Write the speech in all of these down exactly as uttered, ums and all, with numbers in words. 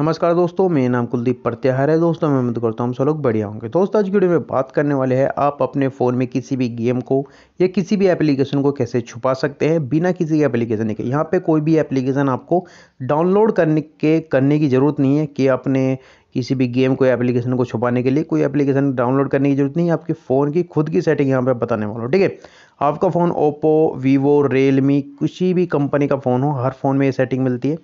नमस्कार दोस्तों, मेरा नाम कुलदीप प्रत्याहार है। दोस्तों मैं उम्मीद करता हूँ हम सब लोग बढ़िया होंगे। दोस्तों आज की वीडियो में बात करने वाले हैं आप अपने फ़ोन में किसी भी गेम को या किसी भी एप्लीकेशन को कैसे छुपा सकते हैं बिना किसी एप्लीकेशन के। यहाँ पे कोई भी एप्लीकेशन आपको डाउनलोड करने के करने की ज़रूरत नहीं है कि अपने किसी भी गेम को एप्लीकेशन को छुपाने के लिए कोई एप्लीकेशन डाउनलोड करने की जरूरत नहीं है। आपके फ़ोन की खुद की सेटिंग यहाँ पे बताने वाला हूँ, ठीक है। आपका फ़ोन ओप्पो, वीवो, रियलमी किसी भी कंपनी का फ़ोन हो, हर फ़ोन में ये सेटिंग मिलती है।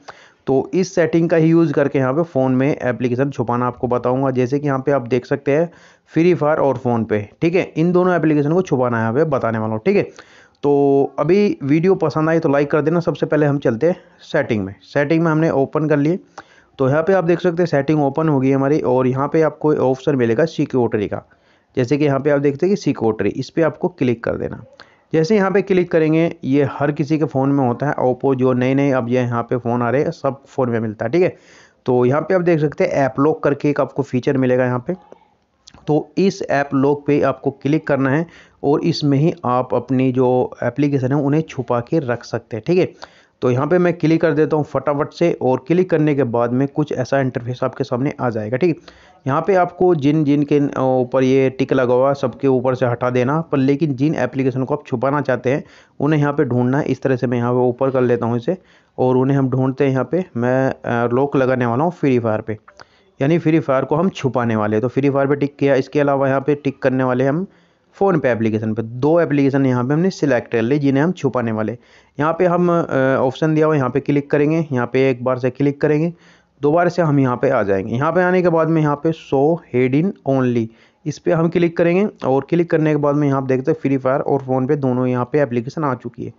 तो इस सेटिंग का ही यूज़ करके यहाँ पे फ़ोन में एप्लीकेशन छुपाना आपको बताऊँगा। जैसे कि यहाँ पर आप देख सकते हैं फ्री फायर और फ़ोन पे, ठीक है, इन दोनों एप्लीकेशन को छुपाना यहाँ पर बताने वाला हूँ, ठीक है। तो अभी वीडियो पसंद आई तो लाइक कर देना। सबसे पहले हम चलते हैं सेटिंग में। सेटिंग में हमने ओपन कर लिए, तो यहाँ पे आप देख सकते हैं सेटिंग ओपन हो गई हमारी। और यहाँ पे आपको ऑप्शन मिलेगा सिक्योरिटी का। जैसे कि यहाँ पे आप देखते हैं कि सिक्योरिटी, इस पर आपको क्लिक कर देना। जैसे यहाँ पे क्लिक करेंगे, ये हर किसी के फ़ोन में होता है। ओप्पो जो नए नए अब ये यहाँ पे फ़ोन आ रहे हैं, सब फ़ोन में मिलता है, ठीक है। तो यहाँ पर आप देख सकते हैं ऐप लॉक करके एक आपको फीचर मिलेगा यहाँ पर। तो इस ऐप लॉक पे आपको क्लिक करना है और इसमें ही आप अपनी जो एप्लीकेशन है उन्हें छुपा के रख सकते हैं, ठीक है। तो यहाँ पे मैं क्लिक कर देता हूँ फटाफट से, और क्लिक करने के बाद में कुछ ऐसा इंटरफेस आपके सामने आ जाएगा, ठीक है। यहाँ पे आपको जिन जिन के ऊपर ये टिक लगा हुआ सबके ऊपर से हटा देना, पर लेकिन जिन एप्लीकेशन को आप छुपाना चाहते हैं उन्हें यहाँ पे ढूंढना है। इस तरह से मैं यहाँ पे ऊपर कर लेता हूँ इसे, और उन्हें हम ढूंढते हैं। यहाँ पर मैं लॉक लगाने वाला हूँ फ्री फायर पर, यानी फ्री फायर को हम छुपाने वाले हैं। तो फ्री फायर पर टिक किया। इसके अलावा यहाँ पर टिक करने वाले हम फ़ोन पे एप्लीकेशन पे। दो एप्लीकेशन यहाँ पे हमने सिलेक्ट कर ली जिन्हें हम छुपाने वाले। यहाँ पे हम ऑप्शन दिया हुआ, यहाँ पे क्लिक करेंगे। यहाँ पे एक बार से क्लिक करेंगे, दोबारा से हम यहाँ पे आ जाएंगे। यहाँ पे आने के बाद में यहाँ पे शो हेड इन ओनली, इस पर हम क्लिक करेंगे। और क्लिक करने के बाद में यहाँ पे देखते हैं फ्री फायर और फ़ोन पे दोनों यहाँ पे एप्लीकेशन आ चुकी है।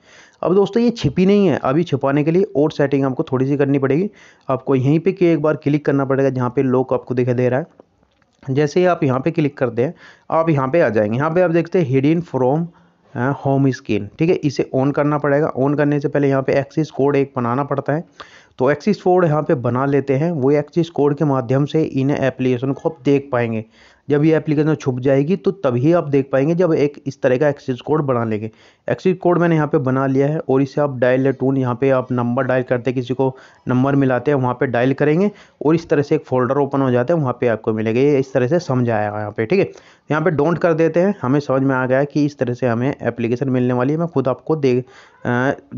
अब दोस्तों ये छिपी नहीं है, अभी छिपाने के लिए और सेटिंग आपको थोड़ी सी करनी पड़ेगी। आपको यहीं पर एक बार क्लिक करना पड़ेगा जहाँ पर लॉक आपको दिखाई दे रहा है। जैसे ही आप यहाँ पे क्लिक करते हैं आप यहाँ पे आ जाएंगे। यहाँ पे आप देखते हैं हिडन फ्रॉम होम स्क्रीन, ठीक है। इसे ऑन करना पड़ेगा। ऑन करने से पहले यहाँ पे एक्सिस कोड एक बनाना पड़ता है, तो एक्सिस कोड यहाँ पे बना लेते हैं। वो एक्सिस कोड के माध्यम से इन एप्लीकेशन को आप देख पाएंगे। जब ये एप्लीकेशन छुप जाएगी तो तभी आप देख पाएंगे जब एक इस तरह का एक्सिस कोड बना लेंगे। एक्सिस कोड मैंने यहाँ पे बना लिया है, और इसे आप डायल टून, यहाँ पे आप नंबर डायल करते हैं, किसी को नंबर मिलाते हैं, वहाँ पे डायल करेंगे और इस तरह से एक फोल्डर ओपन हो जाता है, वहाँ पे आपको मिलेगा। ये इस तरह से समझाएगा यहाँ पे, ठीक है। यहाँ पे डोंट कर देते हैं, हमें समझ में आ गया कि इस तरह से हमें एप्लीकेशन मिलने वाली है। मैं खुद आपको दे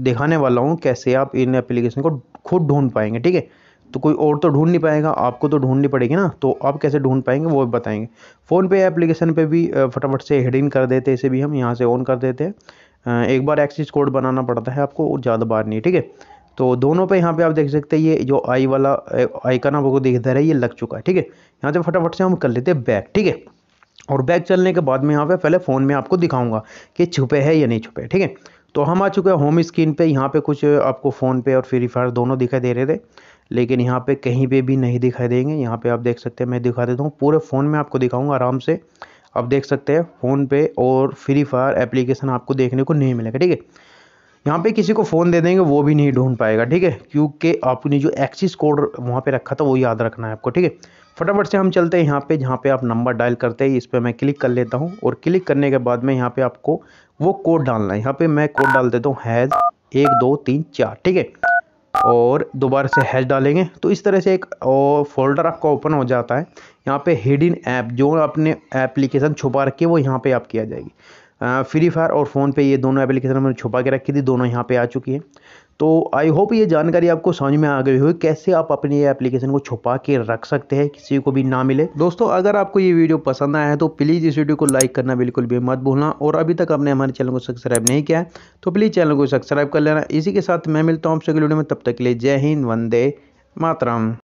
दिखाने वाला हूँ कैसे आप इन एप्लीकेशन को खुद ढूंढ पाएंगे, ठीक है। तो कोई और तो ढूंढ नहीं पाएगा, आपको तो ढूंढनी पड़ेगी ना। तो आप कैसे ढूंढ पाएंगे वो बताएंगे। फ़ोन पे एप्लीकेशन पे भी फटाफट से हेडिंग कर देते हैं, इसे भी हम यहाँ से ऑन कर देते हैं। एक बार एक्सिस कोड बनाना पड़ता है आपको, और ज़्यादा बार नहीं, ठीक है। तो दोनों पे यहाँ पे आप देख सकते हैं ये जो आई वाला आइकन आपको दिखता है ये लग चुका है, ठीक है। यहाँ से फटाफट से हम कर लेते हैं बैक, ठीक है। और बैक चलने के बाद में यहाँ पर पहले फ़ोन में आपको दिखाऊँगा कि छुपे है या नहीं छुपे, ठीक है। तो हम आ चुके हैं होम स्क्रीन पे। यहाँ पे कुछ आपको फ़ोन पे और फ्री फायर दोनों दिखाई दे रहे थे, लेकिन यहाँ पे कहीं पे भी नहीं दिखाई देंगे। यहाँ पे आप देख सकते हैं, मैं दिखा देता हूँ पूरे फ़ोन में, आपको दिखाऊंगा आराम से। आप देख सकते हैं फ़ोन पे और फ्री फायर एप्लीकेशन आपको देखने को नहीं मिलेगा, ठीक है। यहाँ पे किसी को फ़ोन दे देंगे वो भी नहीं ढूंढ पाएगा, ठीक है, क्योंकि आपने जो एक्सिस कोड वहाँ पे रखा था वो याद रखना है आपको, ठीक है। फटाफट से हम चलते हैं यहाँ पे जहाँ पे आप नंबर डायल करते हैं, इस पर मैं क्लिक कर लेता हूँ। और क्लिक करने के बाद में यहाँ पे आपको वो कोड डालना है। यहाँ पे मैं कोड डाल देता हूँ हैज़ एक दो तीन चार, ठीक है। और दोबारा से हैश डालेंगे, तो इस तरह से एक फोल्डर आपका ओपन हो जाता है। यहाँ पे हिडन ऐप, जो आपने एप्लीकेशन छुपा रखी है वो यहाँ पे आप किया जाएगी। फ्री फायर और फ़ोन पे ये दोनों एप्लीकेशन हमने छुपा के रखी थी, दोनों यहाँ पे आ चुकी है। तो आई होप ये जानकारी आपको समझ में आ गई हो कैसे आप अपनी ये एप्लीकेशन को छुपा के रख सकते हैं, किसी को भी ना मिले। दोस्तों अगर आपको ये वीडियो पसंद आया है तो प्लीज़ इस वीडियो को लाइक करना बिल्कुल भी मत भूलना, और अभी तक आपने हमारे चैनल को सब्सक्राइब नहीं किया है तो प्लीज़ चैनल को सब्सक्राइब कर लेना। इसी के साथ मैं मिलता हूँ आपसे अगली वीडियो में, तब तक के लिए जय हिंद, वंदे मातरम।